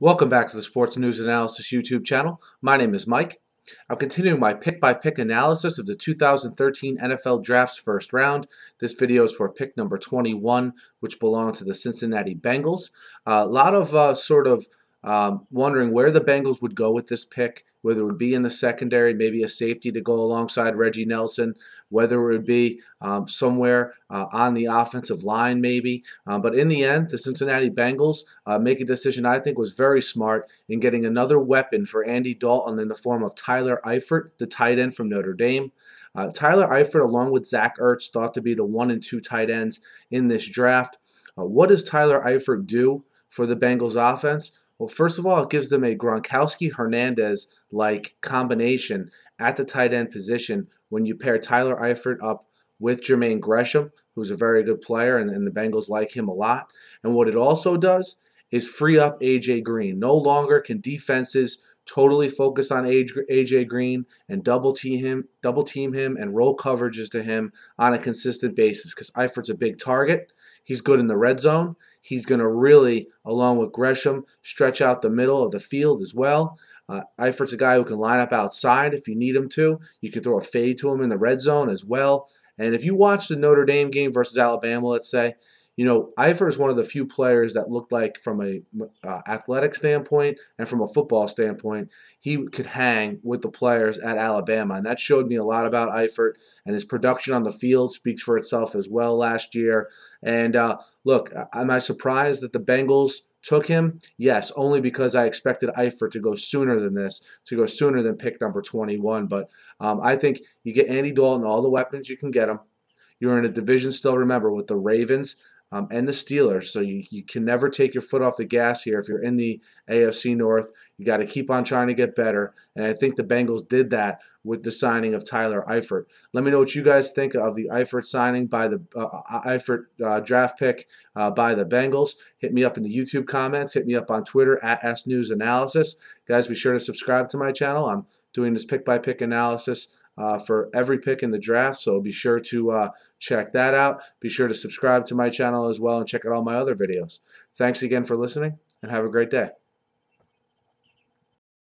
Welcome back to the Sports News Analysis YouTube channel. My name is Mike. I'm continuing my pick-by-pick analysis of the 2013 NFL Draft's first round. This video is for pick number 21, which belongs to the Cincinnati Bengals. A lot of wondering where the Bengals would go with this pick, whether it would be in the secondary, maybe a safety to go alongside Reggie Nelson, whether it would be somewhere on the offensive line maybe. But in the end, the Cincinnati Bengals make a decision I think was very smart in getting another weapon for Andy Dalton in the form of Tyler Eifert, the tight end from Notre Dame. Tyler Eifert, along with Zach Ertz, thought to be the 1 and 2 tight ends in this draft. What does Tyler Eifert do for the Bengals offense? Well, first of all, it gives them a Gronkowski-Hernandez-like combination at the tight end position when you pair Tyler Eifert up with Jermaine Gresham, who's a very good player, and the Bengals like him a lot. And what it also does is free up A.J. Green. No longer can defenses totally focus on A.J. Green and double team him and roll coverages to him on a consistent basis, because Eifert's a big target. He's good in the red zone. He's going to really, along with Gresham, stretch out the middle of the field as well. Eifert's a guy who can line up outside if you need him to. You can throw a fade to him in the red zone as well. And if you watch the Notre Dame game versus Alabama, let's say, you know, Eifert is one of the few players that looked like, from a athletic standpoint and from a football standpoint, he could hang with the players at Alabama. And that showed me a lot about Eifert, and his production on the field speaks for itself as well last year. And look, am I surprised that the Bengals took him? Yes, only because I expected Eifert to go sooner than this, to go sooner than pick number 21. But I think you get Andy Dalton, all the weapons you can get him. You're in a division still, remember, with the Ravens and the Steelers, so you can never take your foot off the gas here. If you're in the AFC North, you got to keep on trying to get better, and I think the Bengals did that with the signing of Tyler Eifert. Let me know what you guys think of the Eifert signing by the draft pick by the Bengals. Hit me up in the YouTube comments. Hit me up on Twitter at @SNewsAnalysis. Guys, be sure to subscribe to my channel. I'm doing this pick-by-pick analysis for every pick in the draft, so be sure to check that out. Be sure to subscribe to my channel as well and check out all my other videos. Thanks again for listening, and have a great day.